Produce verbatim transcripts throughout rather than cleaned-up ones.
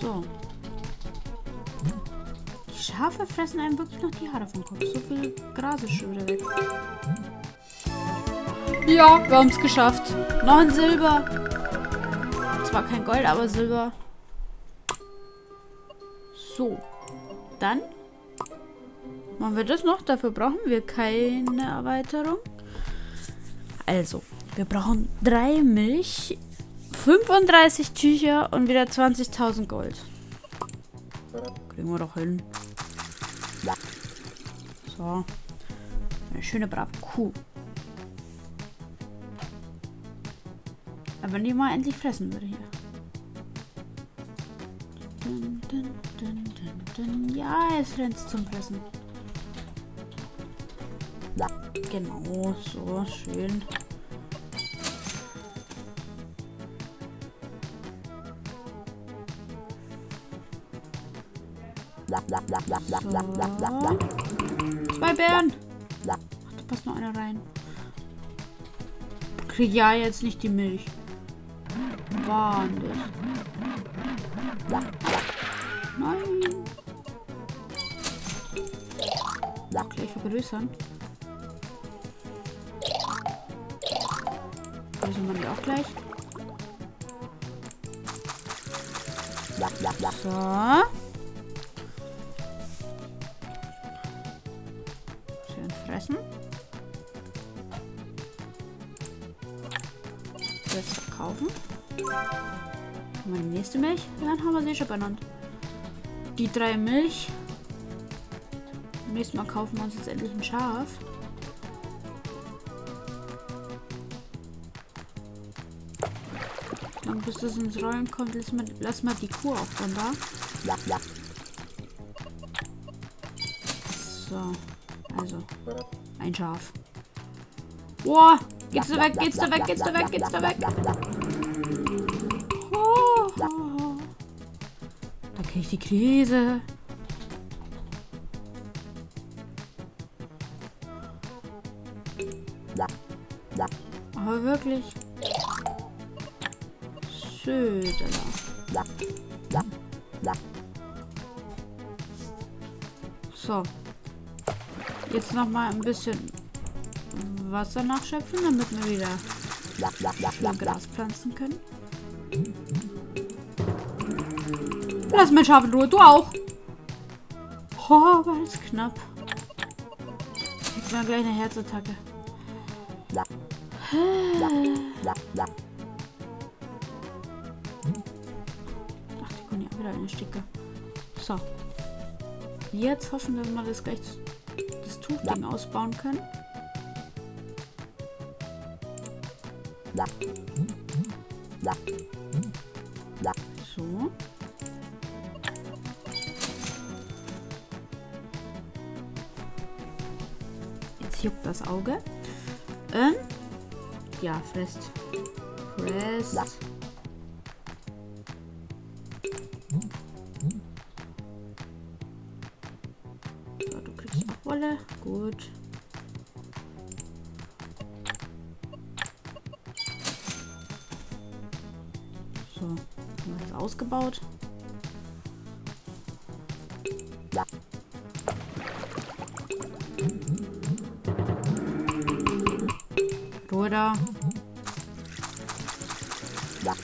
So. Die Schafe fressen einem wirklich noch die Haare vom Kopf. So viel Gras ist schon wieder weg. Ja, wir haben es geschafft. Noch ein Silber. Zwar kein Gold, aber Silber. So. Dann machen wir das noch. Dafür brauchen wir keine Erweiterung. Also, wir brauchen drei Milch, fünfunddreißig Tücher und wieder zwanzigtausend Gold. Kriegen wir doch hin. So. Eine schöne, brave Kuh. Aber wenn die mal endlich fressen würde hier. Dun, dun, dun, dun, dun. Ja, jetzt rennt es zum Fressen. Genau, so schön. So. Zwei Bären! Ach, da passt noch einer rein. Krieg ja jetzt nicht die Milch. Wahnsinn. Nein. Gleich vergrößern. Also machen wir auch gleich. So. Schön fressen. Jetzt verkaufen. Meine nächste Milch. Dann haben wir sie schon benannt. Die drei Milch. Zum nächsten Mal kaufen wir uns jetzt endlich ein Schaf. Und bis das ins Rollen kommt, lassen wir, lassen wir die Kuh auch dann da. So. Also. Ein Schaf. Boah! Geht's da weg, geht's da weg, geht's da weg, geht's da weg. Oh, oh. Da krieg ich die Krise. Aber wirklich. Södela. So. Jetzt nochmal ein bisschen Wasser nachschöpfen, damit wir wieder Gras pflanzen können. Lass mein Schaf in Ruhe, du auch! Oh, war das knapp. Jetzt mal gleich eine Herzattacke. Ach, die können ja wieder eine Sticke. So. Jetzt hoffen wir, dass wir das gleich das Tuchding ausbauen können. So. Jetzt juckt das Auge. Ähm. Ja, frisst. Frisst. So, du kriegst noch Wolle. Gut. So, haben wir das ausgebaut. Ruhe da. So. Das,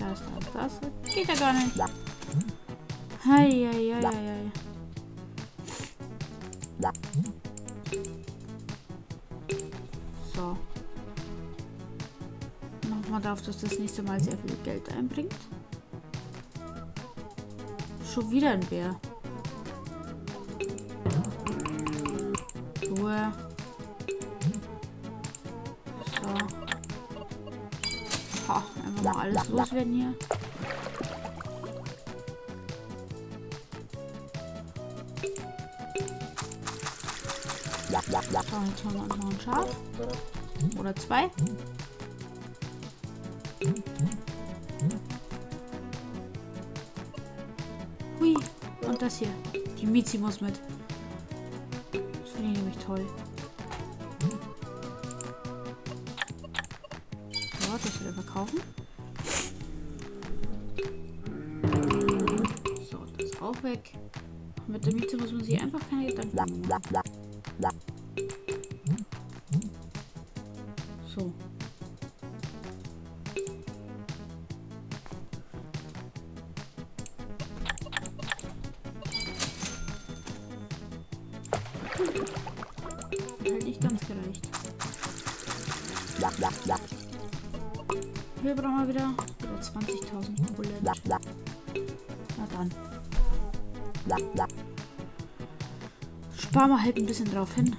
das, das. Das geht ja gar nicht. Hei, hei, hei, hei. So. Nochmal darauf, dass das nächste Mal sehr viel Geld einbringt. Schon wieder ein Bär. Ruhe. So. Ha, einfach mal alles loswerden hier. So, jetzt haben wir noch ein Schaf. Oder zwei. Hui. Und das hier. Die Mizi muss mit. Das finde ich nämlich toll. Stock jetzt wieder verkaufen. So, das ist auch weg. Mit der Miete muss man sich einfach keine Gedanken machen. So. Halt nicht ganz gereicht. Wir brauchen mal wieder zwanzigtausend Komponenten. Na dann. Sparen wir halt ein bisschen drauf hin.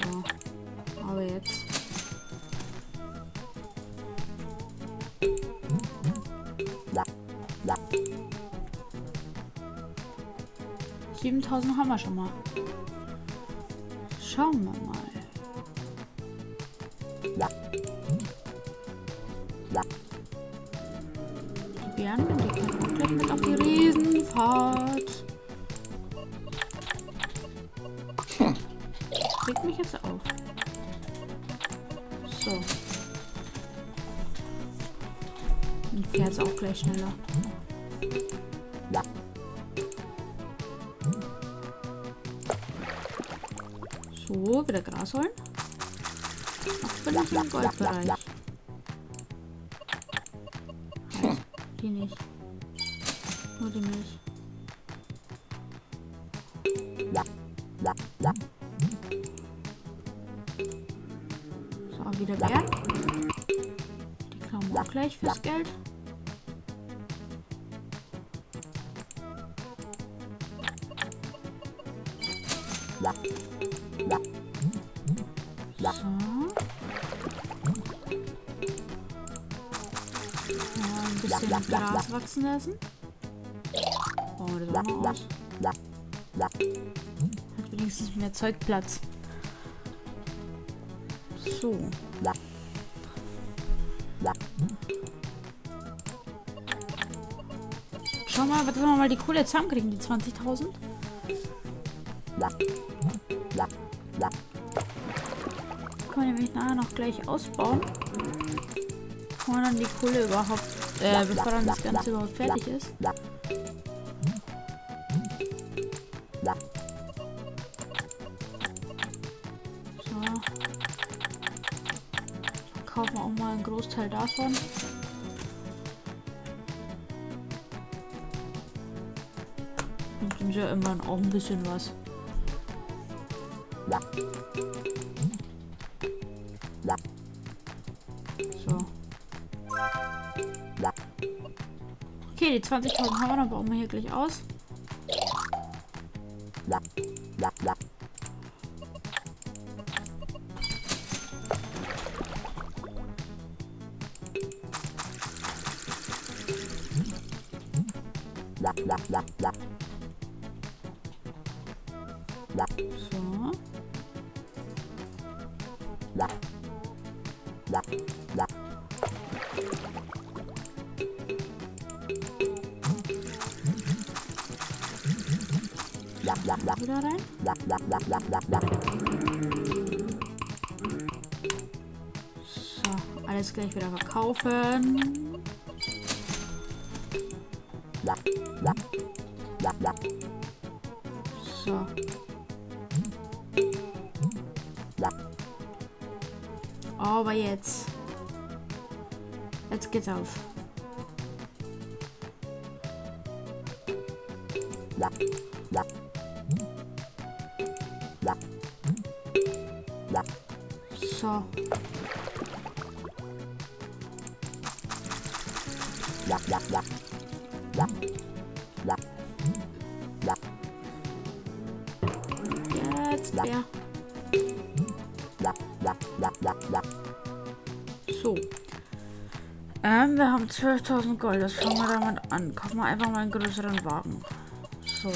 So, aber jetzt. siebentausend haben wir schon mal. Schauen wir mal. Die Bären, die können gleich mit auf die Riesenfahrt. Regt mich jetzt auf. So. Dann fährt es auch gleich schneller. So, wieder Gras holen. Ach, bin ich im Goldbereich. Halt, die nicht. Nur die Milch. So, wieder Bären. Die klauen wir auch gleich fürs Geld. So. Ja, ein bisschen Gras wachsen lassen. Oh, das war noch aus. Hat wenigstens mehr Zeugplatz. So. Schau mal, was wir mal die Kohle zusammenkriegen, die zwanzigtausend. Können wir nämlich nachher noch gleich ausbauen. Kann man dann die Kohle überhaupt, äh, bevor dann das Ganze überhaupt fertig ist. Kaufen wir auch mal einen Großteil davon. Und sind ja immerhin auch ein bisschen was. So. Okay, die zwanzigtausend haben wir noch, bauen wir hier gleich aus. So. Wieder rein. So, alles gleich wieder verkaufen. So. Aber jetzt. Jetzt geht's auf. So. Jetzt, ja. So. Ähm, wir haben zwölftausend Gold. Das fangen wir damit an. Kaufen wir einfach mal einen größeren Wagen. So.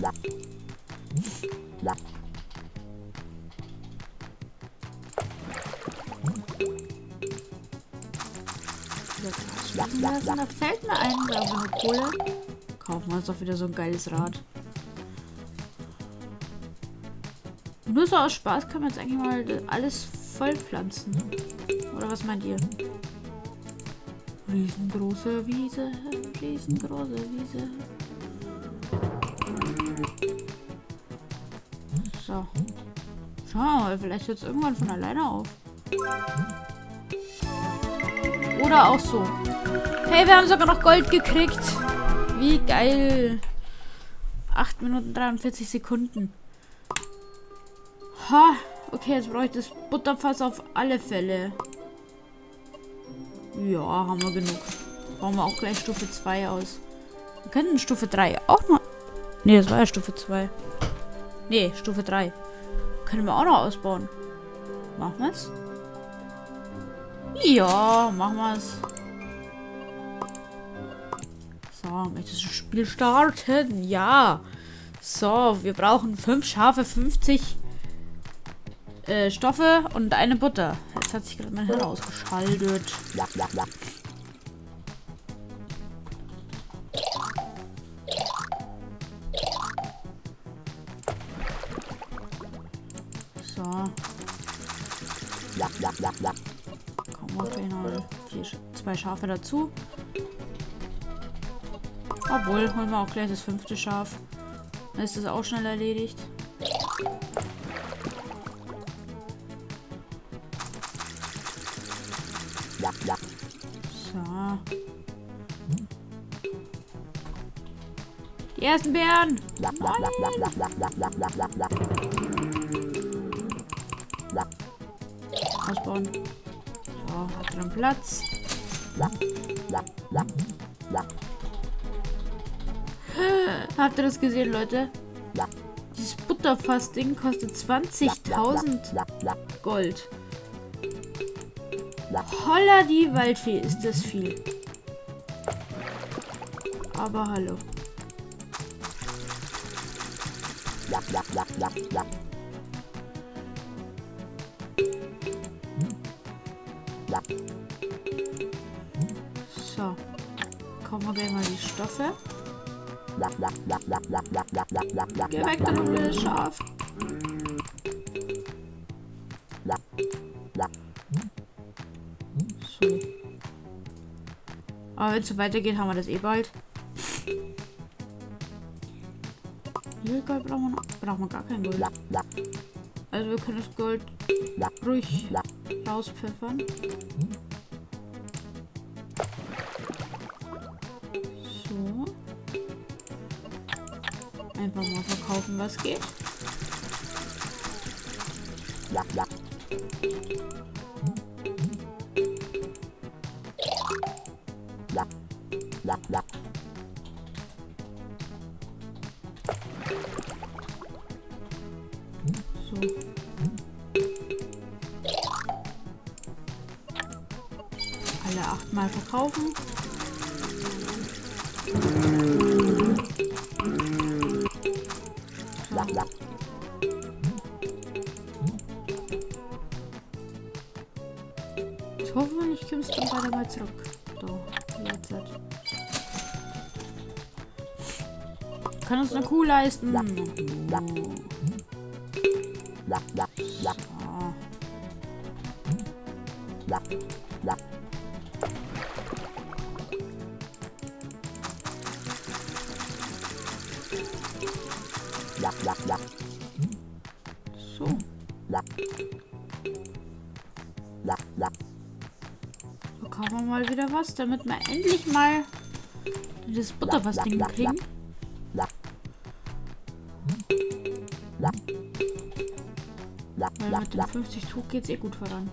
Da fällt mir ein, da haben wir eine Kohle. Kaufen wir uns doch wieder so ein geiles Rad. Nur so aus Spaß können wir jetzt eigentlich mal alles vollpflanzen. Oder was meint ihr? Riesengroße Wiese, riesengroße Wiese. So. Schau mal, vielleicht hört es irgendwann von alleine auf. Oder auch so. Hey, wir haben sogar noch Gold gekriegt. Wie geil. acht Minuten dreiundvierzig Sekunden. Ha. Okay, jetzt brauche ich das Butterfass auf alle Fälle. Ja, haben wir genug. Brauchen wir auch gleich Stufe zwei aus. Wir könnten Stufe drei auch mal... Ne, das war ja Stufe zwei. Ne, Stufe drei. Können wir auch noch ausbauen. Machen wir es? Ja, machen wir es. So, möchtest du das Spiel starten? Ja. So, wir brauchen fünf Schafe, fünfzig äh, Stoffe und eine Butter. Jetzt hat sich gerade mein Hirn ausgeschaltet. So. Komm, okay, noch vier, zwei Schafe dazu. Obwohl, holen wir auch gleich das fünfte Schaf. Dann ist das auch schnell erledigt. So. Die ersten Bären! Ausbauen. So, hat er einen Platz. Habt ihr das gesehen, Leute? Dieses Butterfass-Ding kostet zwanzigtausend Gold. Holla, die Waldfee, ist das viel. Aber hallo. So. Kommen wir gleich mal die Stoffe. Geh weg, dann haben wir das Schaf. So. Aber wenn es so weitergeht, haben wir das eh bald. Hier Gold brauchen wir noch. Brauchen wir gar kein Gold. Also wir können das Gold ruhig rauspfeffern. Einfach mal verkaufen, was geht. So. Alle achtmal verkaufen. Ich hoffe mal, ich komme dann weiter mal zurück. So, jetzt. Kann uns eine Kuh leisten. So. So. So, kaufen wir mal wieder was, damit wir endlich mal das Butterfass-Ding kriegen. Weil mit dem fünfzig Tuch geht's eh gut voran.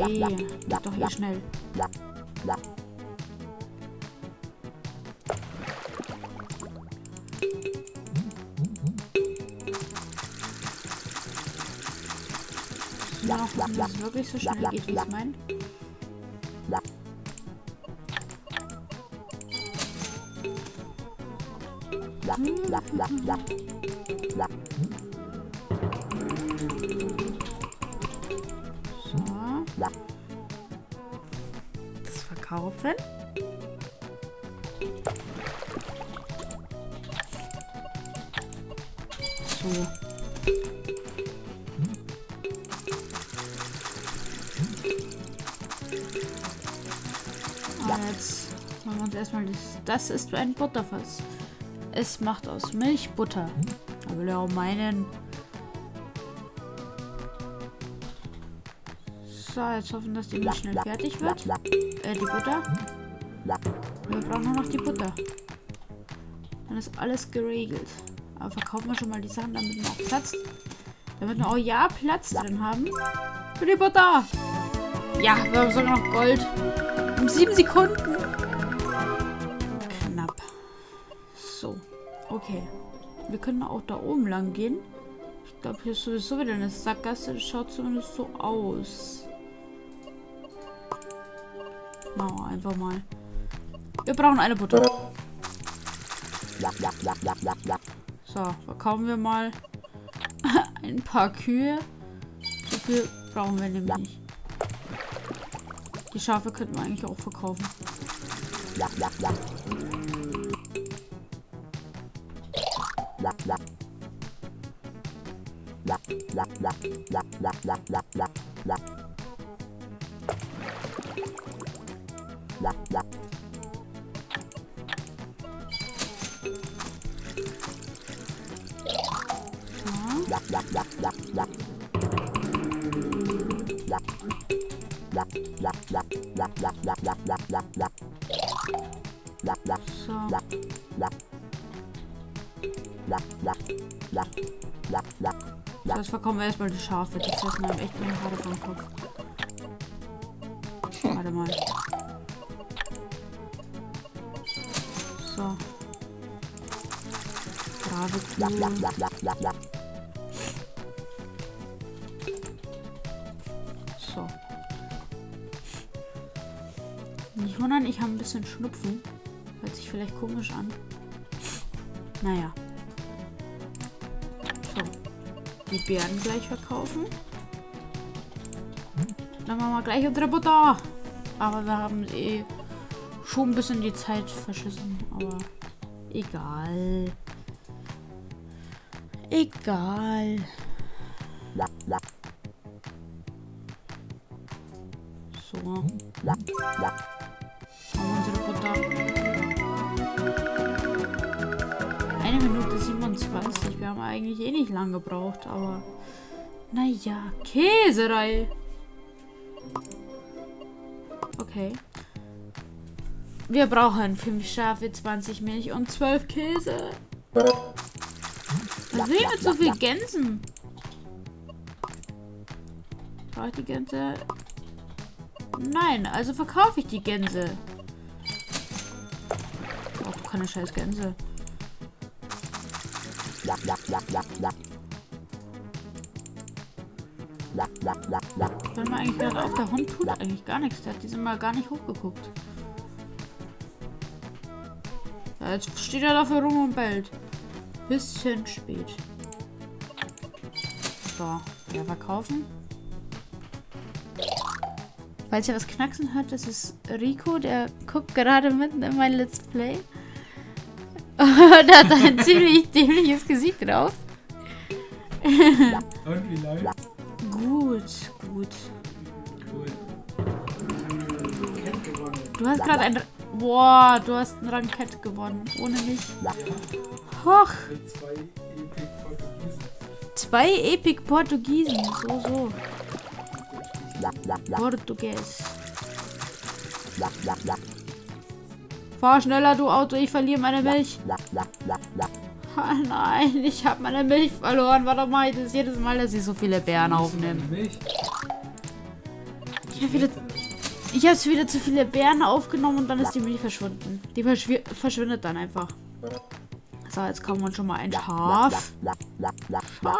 Hey, doch hier schnell. Ja, wenn das wirklich so schnell geht, wie ich meine. Hm. Das verkaufen. So. Jetzt machen wir uns erstmal das. Das ist ein Butterfass. Es macht aus Milch Butter. Da will er auch meinen. So, jetzt hoffen, dass die Milch schnell fertig wird. Äh, die Butter. Wir brauchen nur noch die Butter. Dann ist alles geregelt. Aber verkaufen wir schon mal die Sachen, damit wir auch Platz. Damit wir auch ja Platz drin haben. Für die Butter. Ja, wir haben sogar noch Gold. Um sieben Sekunden. Knapp. So. Okay. Wir können auch da oben lang gehen. Ich glaube, hier ist sowieso wieder eine Sackgasse. Das schaut zumindest so aus. Machen wir einfach mal. Wir brauchen eine Butter. So, verkaufen wir mal ein paar Kühe. So viel brauchen wir nämlich. Die Schafe könnten wir eigentlich auch verkaufen. So, jetzt verkaufen wir erstmal die Schafe. Die fressen einem echt meine Haare vom Kopf. Warte mal. So. Brave Kühe. Nicht wundern, ich habe ein bisschen Schnupfen. Hört sich vielleicht komisch an. Naja. So. Die Beeren gleich verkaufen. Dann machen wir gleich unsere Butter. Aber wir haben eh schon ein bisschen die Zeit verschissen. Aber egal. Egal. So. Eine Minute siebenundzwanzig. Wir haben eigentlich eh nicht lang gebraucht, aber naja, Käserei. Okay. Wir brauchen fünf Schafe, zwanzig Milch und zwölf Käse. Was will ich mit so viel Gänsen? Brauche ich die Gänse? Nein, also verkaufe ich die Gänse. Auch keine scheiß Gänse. Ich bin mir eigentlich gerade auf, der Hund tut eigentlich gar nichts. Der hat diese Mal gar nicht hochgeguckt. Ja, jetzt steht er dafür rum und bellt. Bisschen spät. So, wieder verkaufen. Falls ihr was knacksen hört, das ist Rico, der guckt gerade mitten in mein Let's Play. Und hat ein ziemlich dämliches Gesicht drauf. Und wie läuft's? Gut, gut. Cool. Du hast gerade ein... Boah, du hast ein Rankett gewonnen. Ohne mich. Hoch! Zwei Epic Portugiesen. So, so. Portugies. Fahr schneller, du Auto, ich verliere meine Milch. Ah, nein, ich habe meine Milch verloren. Warum mache ich das jedes Mal, dass ich so viele Beeren aufnehme? Ich habe wieder, ich habe wieder zu viele Beeren aufgenommen und dann ist die Milch verschwunden. Die verschw verschwindet dann einfach. So, jetzt kommen wir schon mal ein Schaf. Schaf. Was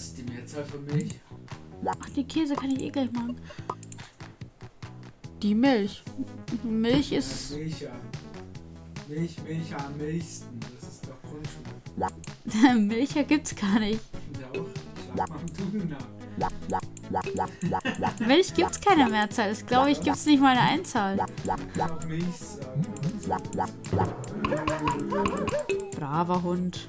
ist die Mehrzahl von Milch? Ach, die Käse kann ich eh gleich machen. Die Milch. Milch ist... Ja, Milch, ja. Milch, Milch am milchsten. Das ist doch Grundschule. Milch gibt's gar nicht. Ja, auch. Ich hab mal einen Dugner. Milch gibt's keine Mehrzahl. Das glaube ich, gibt's nicht mal eine Einzahl. Braver Hund.